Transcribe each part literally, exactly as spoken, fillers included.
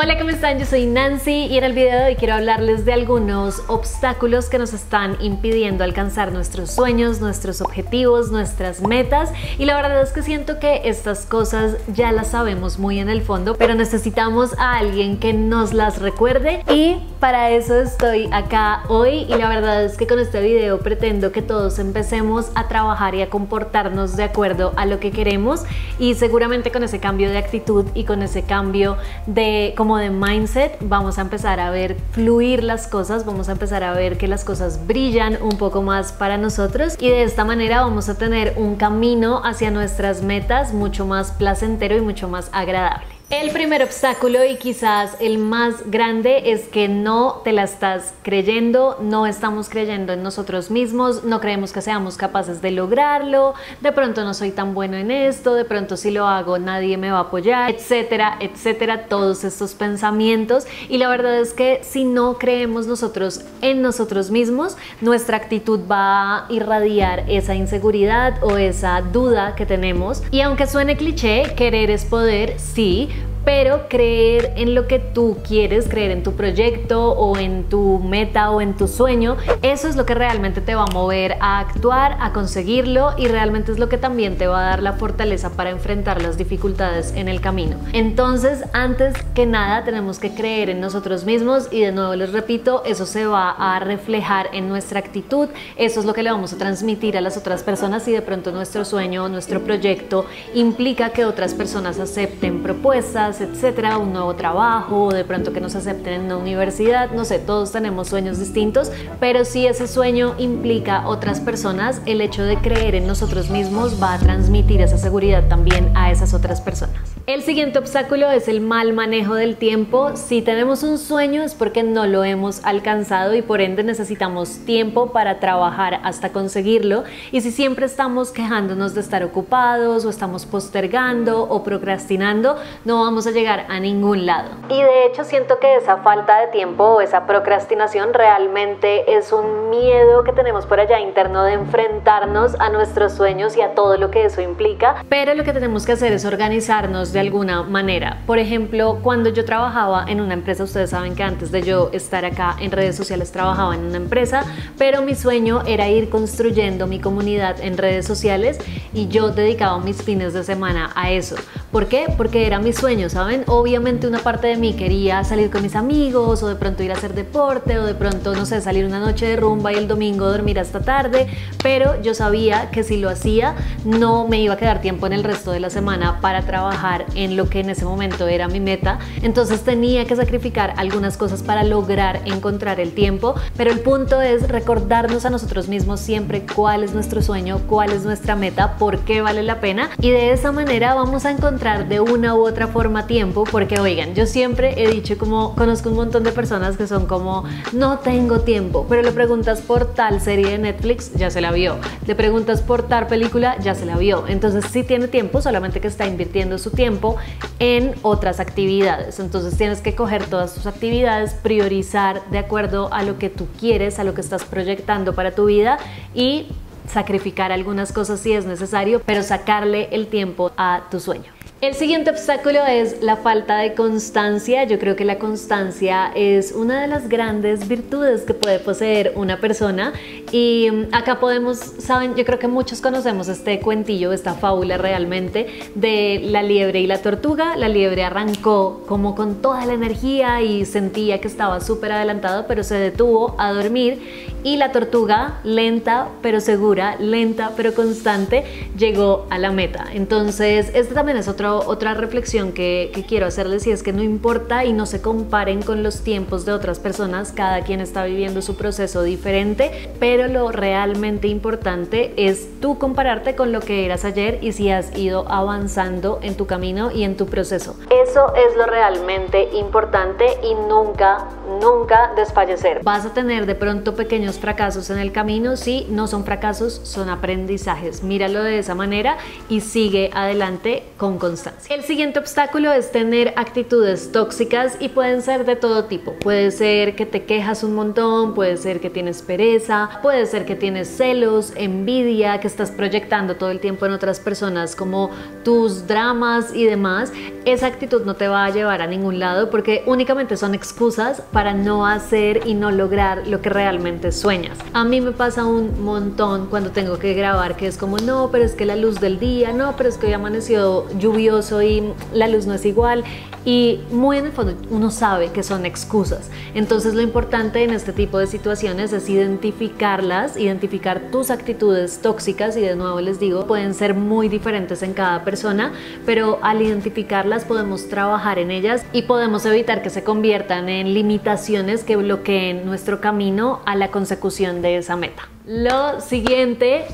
Hola, ¿cómo están? Yo soy Nancy y en el video de hoy quiero hablarles de algunos obstáculos que nos están impidiendo alcanzar nuestros sueños, nuestros objetivos, nuestras metas, y la verdad es que siento que estas cosas ya las sabemos muy en el fondo, pero necesitamos a alguien que nos las recuerde, y para eso estoy acá hoy. Y la verdad es que con este video pretendo que todos empecemos a trabajar y a comportarnos de acuerdo a lo que queremos, y seguramente con ese cambio de actitud y con ese cambio de comportamiento, como de mindset, vamos a empezar a ver fluir las cosas, vamos a empezar a ver que las cosas brillan un poco más para nosotros, y de esta manera vamos a tener un camino hacia nuestras metas mucho más placentero y mucho más agradable. El primer obstáculo, y quizás el más grande, es que no te la estás creyendo, no estamos creyendo en nosotros mismos, no creemos que seamos capaces de lograrlo, de pronto no soy tan bueno en esto, de pronto si lo hago nadie me va a apoyar, etcétera, etcétera, todos estos pensamientos. Y la verdad es que si no creemos nosotros en nosotros mismos, nuestra actitud va a irradiar esa inseguridad o esa duda que tenemos. Y aunque suene cliché, querer es poder, sí, pero creer en lo que tú quieres, creer en tu proyecto o en tu meta o en tu sueño, eso es lo que realmente te va a mover a actuar, a conseguirlo, y realmente es lo que también te va a dar la fortaleza para enfrentar las dificultades en el camino. Entonces, antes que nada, tenemos que creer en nosotros mismos, y de nuevo les repito, eso se va a reflejar en nuestra actitud, eso es lo que le vamos a transmitir a las otras personas. Si de pronto nuestro sueño o nuestro proyecto implica que otras personas acepten propuestas, etcétera, un nuevo trabajo, de pronto que nos acepten en una universidad, no sé, todos tenemos sueños distintos, pero si ese sueño implica otras personas, el hecho de creer en nosotros mismos va a transmitir esa seguridad también a esas otras personas. El siguiente obstáculo es el mal manejo del tiempo. Si tenemos un sueño es porque no lo hemos alcanzado, y por ende necesitamos tiempo para trabajar hasta conseguirlo, y si siempre estamos quejándonos de estar ocupados o estamos postergando o procrastinando, no vamos a llegar a ningún lado. Y de hecho siento que esa falta de tiempo o esa procrastinación realmente es un miedo que tenemos por allá interno de enfrentarnos a nuestros sueños y a todo lo que eso implica, pero lo que tenemos que hacer es organizarnos de alguna manera. Por ejemplo, cuando yo trabajaba en una empresa, ustedes saben que antes de yo estar acá en redes sociales trabajaba en una empresa, pero mi sueño era ir construyendo mi comunidad en redes sociales, y yo dedicaba mis fines de semana a eso. ¿Por qué? Porque era mi sueño, ¿saben? Obviamente una parte de mí quería salir con mis amigos, o de pronto ir a hacer deporte, o de pronto, no sé, salir una noche de rumba y el domingo dormir hasta tarde, pero yo sabía que si lo hacía no me iba a quedar tiempo en el resto de la semana para trabajar en lo que en ese momento era mi meta, entonces tenía que sacrificar algunas cosas para lograr encontrar el tiempo. Pero el punto es recordarnos a nosotros mismos siempre cuál es nuestro sueño, cuál es nuestra meta, por qué vale la pena, y de esa manera vamos a encontrar de una u otra forma tiempo. Porque oigan, yo siempre he dicho, como conozco un montón de personas que son como no tengo tiempo, pero le preguntas por tal serie de Netflix, ya se la vio, le preguntas por tal película, ya se la vio. Entonces sí tiene tiempo, solamente que está invirtiendo su tiempo en otras actividades. Entonces tienes que coger todas tus actividades, priorizar de acuerdo a lo que tú quieres, a lo que estás proyectando para tu vida, y sacrificar algunas cosas si es necesario, pero sacarle el tiempo a tu sueño. El siguiente obstáculo es la falta de constancia. Yo creo que la constancia es una de las grandes virtudes que puede poseer una persona, y acá podemos, saben, yo creo que muchos conocemos este cuentillo, esta fábula realmente, de la liebre y la tortuga. La liebre arrancó como con toda la energía y sentía que estaba súper adelantado, pero se detuvo a dormir, y la tortuga, lenta pero segura, lenta pero constante, llegó a la meta. Entonces este también es otro Otra reflexión que, que quiero hacerles, y es que no importa y no se comparen con los tiempos de otras personas, cada quien está viviendo su proceso diferente, pero lo realmente importante es tú compararte con lo que eras ayer y si has ido avanzando en tu camino y en tu proceso. Eso es lo realmente importante, y nunca, nunca desfallecer. Vas a tener de pronto pequeños fracasos en el camino, sí, no son fracasos, son aprendizajes. Míralo de esa manera y sigue adelante con constancia. El siguiente obstáculo es tener actitudes tóxicas, y pueden ser de todo tipo. Puede ser que te quejas un montón, puede ser que tienes pereza, puede ser que tienes celos, envidia, que estás proyectando todo el tiempo en otras personas como tus dramas y demás. Esa actitud no te va a llevar a ningún lado porque únicamente son excusas para no hacer y no lograr lo que realmente sueñas. A mí me pasa un montón cuando tengo que grabar, que es como no, pero es que la luz del día, no, pero es que hoy amaneció lluvioso y la luz no es igual, y muy en el fondo uno sabe que son excusas. Entonces lo importante en este tipo de situaciones es identificarlas, identificar tus actitudes tóxicas, y de nuevo les digo, pueden ser muy diferentes en cada persona, pero al identificarlas podemos trabajar en ellas y podemos evitar que se conviertan en limitaciones que bloqueen nuestro camino a la consecución de esa meta. Lo siguiente,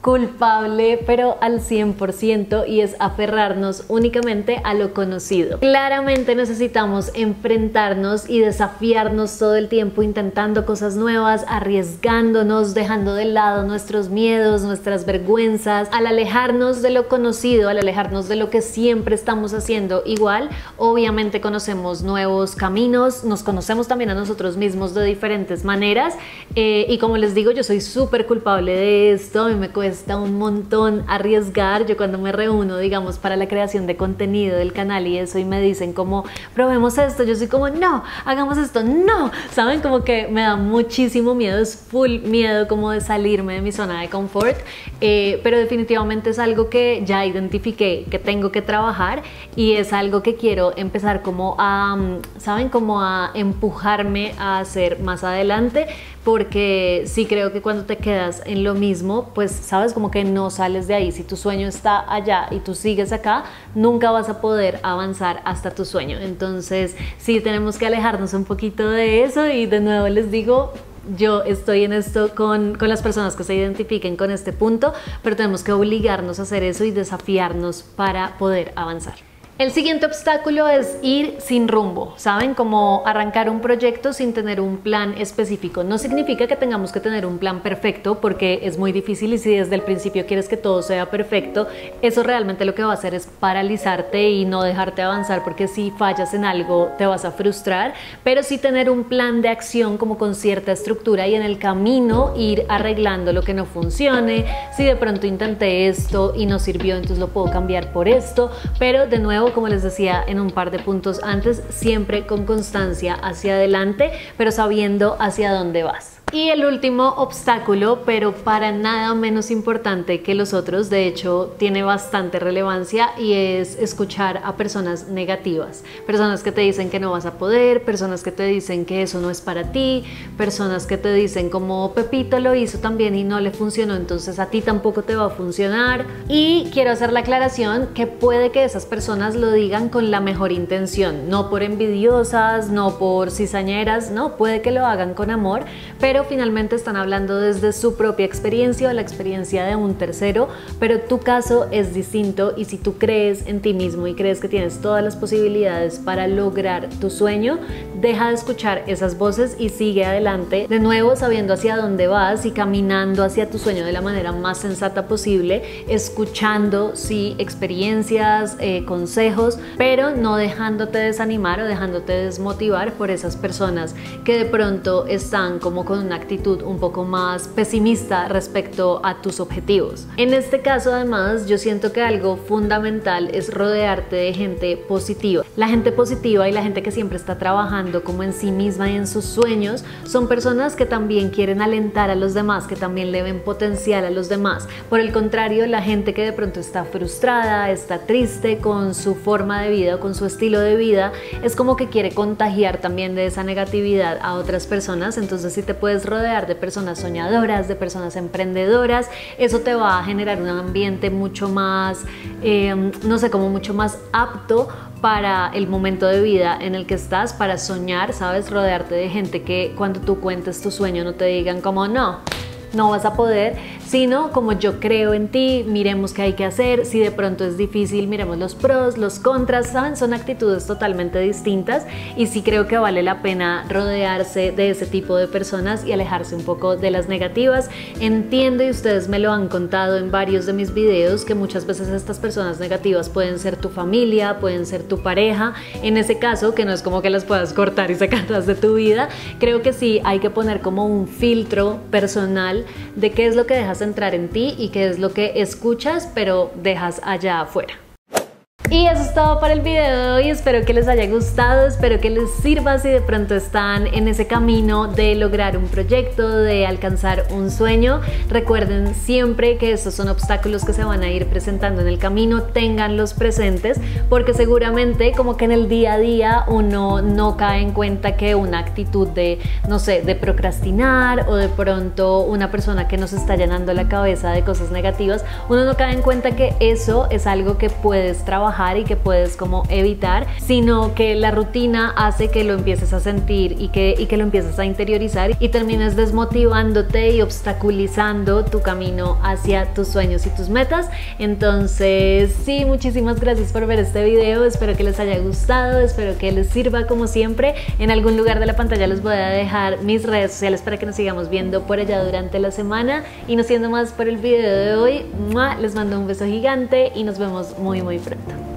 culpable pero al cien por ciento, y es aferrarnos únicamente a lo conocido. Claramente necesitamos enfrentarnos y desafiarnos todo el tiempo, intentando cosas nuevas, arriesgándonos, dejando de lado nuestros miedos, nuestras vergüenzas. Al alejarnos de lo conocido, al alejarnos de lo que siempre estamos haciendo igual, obviamente conocemos nuevos caminos, nos conocemos también a nosotros mismos de diferentes maneras, eh, y como les digo, yo soy súper culpable de esto. A mí me cuesta Está un montón arriesgar. Yo cuando me reúno, digamos, para la creación de contenido del canal y eso, y me dicen como probemos esto, yo soy como no, hagamos esto, no, saben, como que me da muchísimo miedo, es full miedo como de salirme de mi zona de confort, eh, pero definitivamente es algo que ya identifiqué que tengo que trabajar, y es algo que quiero empezar como a, saben, como a empujarme a hacer más adelante, porque sí creo que cuando te quedas en lo mismo, pues sabes, como que no sales de ahí. Si tu sueño está allá y tú sigues acá, nunca vas a poder avanzar hasta tu sueño. Entonces sí tenemos que alejarnos un poquito de eso, y de nuevo les digo, yo estoy en esto con, con las personas que se identifiquen con este punto, pero tenemos que obligarnos a hacer eso y desafiarnos para poder avanzar. El siguiente obstáculo es ir sin rumbo, ¿saben? Como arrancar un proyecto sin tener un plan específico. No significa que tengamos que tener un plan perfecto, porque es muy difícil, y si desde el principio quieres que todo sea perfecto, eso realmente lo que va a hacer es paralizarte y no dejarte avanzar, porque si fallas en algo te vas a frustrar, pero sí tener un plan de acción como con cierta estructura, y en el camino ir arreglando lo que no funcione. Si de pronto intenté esto y no sirvió, entonces lo puedo cambiar por esto, pero de nuevo, como les decía en un par de puntos antes, siempre con constancia hacia adelante, pero sabiendo hacia dónde vas. Y el último obstáculo, pero para nada menos importante que los otros, de hecho tiene bastante relevancia, y es escuchar a personas negativas. Personas que te dicen que no vas a poder, personas que te dicen que eso no es para ti, personas que te dicen como Pepito lo hizo también y no le funcionó, entonces a ti tampoco te va a funcionar. Y quiero hacer la aclaración que puede que esas personas lo digan con la mejor intención, no por envidiosas, no por cizañeras, no, puede que lo hagan con amor, pero finalmente están hablando desde su propia experiencia o la experiencia de un tercero. Pero tu caso es distinto, y si tú crees en ti mismo y crees que tienes todas las posibilidades para lograr tu sueño, deja de escuchar esas voces y sigue adelante, de nuevo sabiendo hacia dónde vas y caminando hacia tu sueño de la manera más sensata posible, escuchando sí experiencias, eh, consejos, pero no dejándote desanimar o dejándote desmotivar por esas personas que de pronto están como con una actitud un poco más pesimista respecto a tus objetivos. En este caso, además, yo siento que algo fundamental es rodearte de gente positiva. La gente positiva y la gente que siempre está trabajando como en sí misma y en sus sueños son personas que también quieren alentar a los demás, que también le ven potencial a los demás. Por el contrario, la gente que de pronto está frustrada, está triste con su forma de vida o con su estilo de vida, es como que quiere contagiar también de esa negatividad a otras personas. Entonces, si te puedes rodear de personas soñadoras, de personas emprendedoras, eso te va a generar un ambiente mucho más, eh, no sé, como mucho más apto para el momento de vida en el que estás, para soñar, ¿sabes? Rodearte de gente que cuando tú cuentes tu sueño no te digan como no, no vas a poder, sino como yo creo en ti, miremos qué hay que hacer, si de pronto es difícil, miremos los pros, los contras, ¿saben? Son actitudes totalmente distintas y sí creo que vale la pena rodearse de ese tipo de personas y alejarse un poco de las negativas. Entiendo, y ustedes me lo han contado en varios de mis videos, que muchas veces estas personas negativas pueden ser tu familia, pueden ser tu pareja, en ese caso que no es como que las puedas cortar y sacarlas de tu vida, creo que sí hay que poner como un filtro personal de qué es lo que dejas entrar en ti y qué es lo que escuchas pero dejas allá afuera. Y eso es todo para el video de hoy, espero que les haya gustado, espero que les sirva si de pronto están en ese camino de lograr un proyecto, de alcanzar un sueño. Recuerden siempre que estos son obstáculos que se van a ir presentando en el camino, ténganlos presentes, porque seguramente como que en el día a día uno no cae en cuenta que una actitud de, no sé, de procrastinar o de pronto una persona que nos está llenando la cabeza de cosas negativas, uno no cae en cuenta que eso es algo que puedes trabajar y que puedes como evitar, sino que la rutina hace que lo empieces a sentir y que, y que lo empieces a interiorizar y terminas desmotivándote y obstaculizando tu camino hacia tus sueños y tus metas. Entonces sí, muchísimas gracias por ver este video, espero que les haya gustado, espero que les sirva como siempre. En algún lugar de la pantalla les voy a dejar mis redes sociales para que nos sigamos viendo por allá durante la semana, y no siendo más por el video de hoy, les mando un beso gigante y nos vemos muy muy pronto.